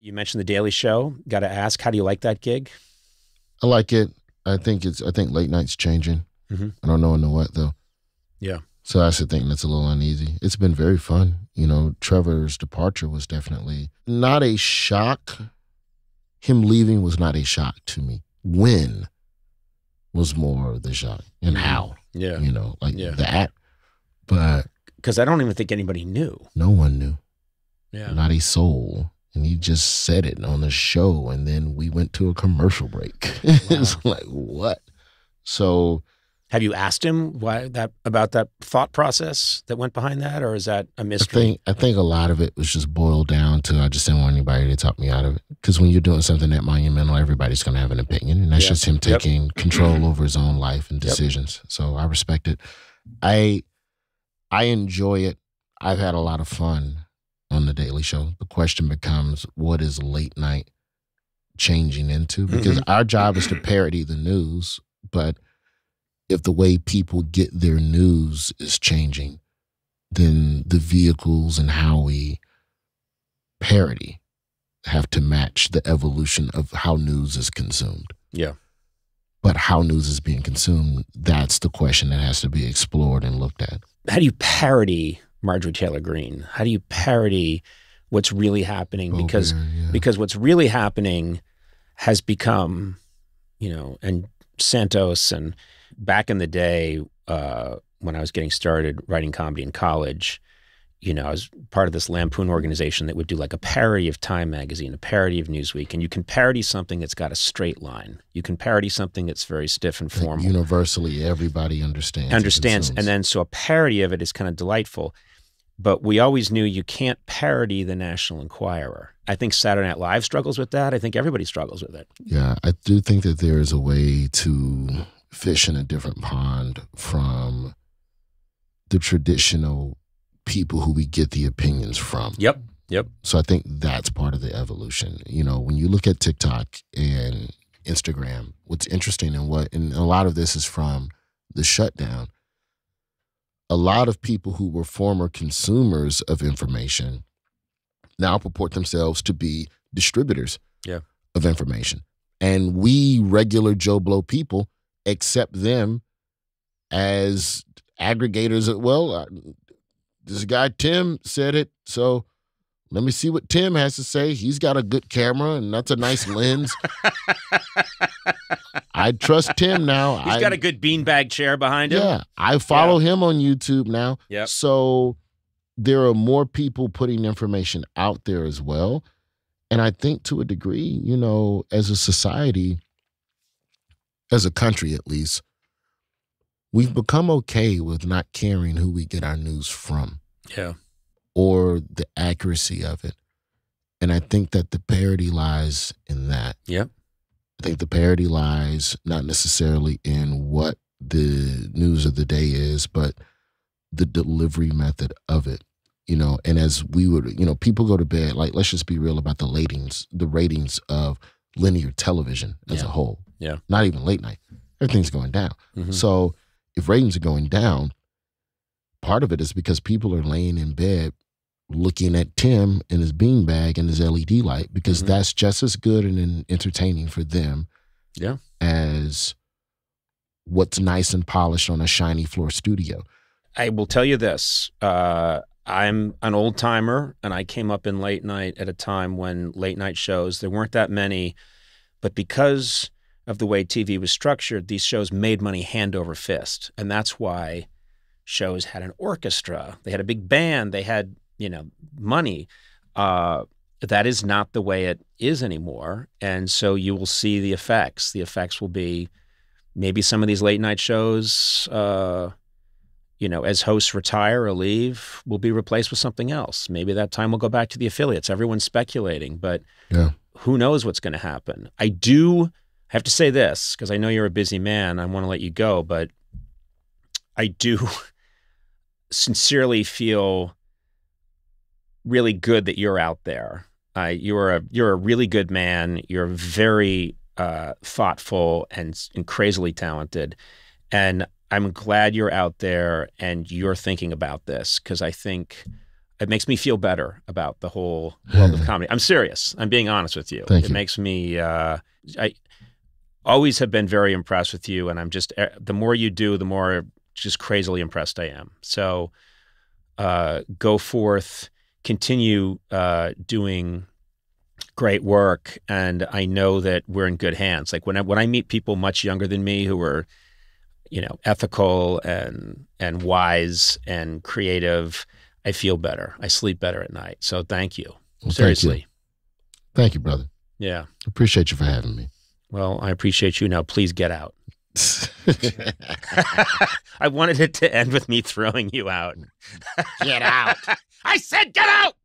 You mentioned The Daily Show. Got to ask, how do you like that gig? I like it. I think late night's changing. Mm-hmm. I don't know what though. Yeah. So that's the thing that's a little uneasy. It's been very fun. You know, Trevor's departure was definitely not a shock. Him leaving was not a shock to me. When was more of the shock and how. Yeah. You know, like that. But because I don't even think anybody knew. No one knew. Yeah. Not a soul. And he just said it on the show, and then we went to a commercial break. Wow. It's like, what? So have you asked him why that, about that thought process that went behind that, or is that a mystery? I think a lot of it was just boiled down to I just didn't want anybody to talk me out of it, because when you're doing something that monumental, everybody's going to have an opinion, and that's just him taking control over his own life and decisions. So I respect it. I enjoy it. I've had a lot of fun on The Daily Show. The question becomes, what is late night changing into? Because our job is to parody the news, but if the way people get their news is changing, then the vehicles and how we parody have to match the evolution of how news is consumed. Yeah. But how news is being consumed, that's the question that has to be explored and looked at. How do you parody Marjorie Taylor Greene? How do you parody what's really happening? Because because what's really happening has become, you know, and Santos, and back in the day when I was getting started writing comedy in college, you know, I was part of this Lampoon organization that would do like a parody of Time magazine, a parody of Newsweek, and you can parody something that's got a straight line. You can parody something that's very stiff and formal. Universally, everybody understands. And then so a parody of it is kind of delightful. But we always knew you can't parody the National Enquirer. I think Saturday Night Live struggles with that. I think everybody struggles with it. Yeah, I do think that there is a way to fish in a different pond from the traditional people who we get the opinions from. Yep. So I think that's part of the evolution. You know, when you look at TikTok and Instagram, what's interesting and a lot of this is from the shutdown. A lot of people who were former consumers of information now purport themselves to be distributors of information. And we regular Joe Blow people accept them as aggregators. This guy Tim said it, so let me see what Tim has to say. He's got a good camera and that's a nice lens. I trust Tim now. He's got a good beanbag chair behind him. Yeah, I follow him on YouTube now. Yep. So there are more people putting information out there as well. And I think to a degree, you know, as a society, as a country at least, we've become okay with not caring who we get our news from. Yeah. Or the accuracy of it. And I think that the parody lies in that. Yep. I think the parody lies not necessarily in what the news of the day is, but the delivery method of it, you know. And as we would, you know, people go to bed, like, let's just be real about the ratings of linear television as a whole. Yeah. Not even late night. Everything's going down. Mm-hmm. So if ratings are going down, part of it is because people are laying in bed looking at Tim and his beanbag and his LED light, because that's just as good and entertaining for them as what's nice and polished on a shiny floor studio. I will tell you this. I'm an old timer, and I came up in late night at a time when late night shows, there weren't that many, but because of the way TV was structured, these shows made money hand over fist. And that's why shows had an orchestra. They had a big band. They had, you know, money. That is not the way it is anymore. And so you will see the effects. The effects will be maybe some of these late night shows, you know, as hosts retire or leave, will be replaced with something else. Maybe that time will go back to the affiliates. Everyone's speculating, but who knows what's going to happen. I have to say this, because I know you're a busy man. I want to let you go, but I do sincerely feel really good that you're out there. You're a really good man. You're very thoughtful and crazily talented. And I'm glad you're out there and you're thinking about this, because I think it makes me feel better about the whole world of comedy. I'm serious. I'm being honest with you. Thank you. It makes me, I always have been very impressed with you, and I'm just, the more you do, the more just crazily impressed I am. So go forth, continue doing great work, and I know that we're in good hands. Like when I meet people much younger than me who are, you know, ethical and wise and creative, I feel better. I sleep better at night. So thank you. Well, seriously. Thank you, brother. Yeah. Appreciate you for having me. Well, I appreciate you. Now, please get out. I wanted it to end with me throwing you out. Get out. I said get out.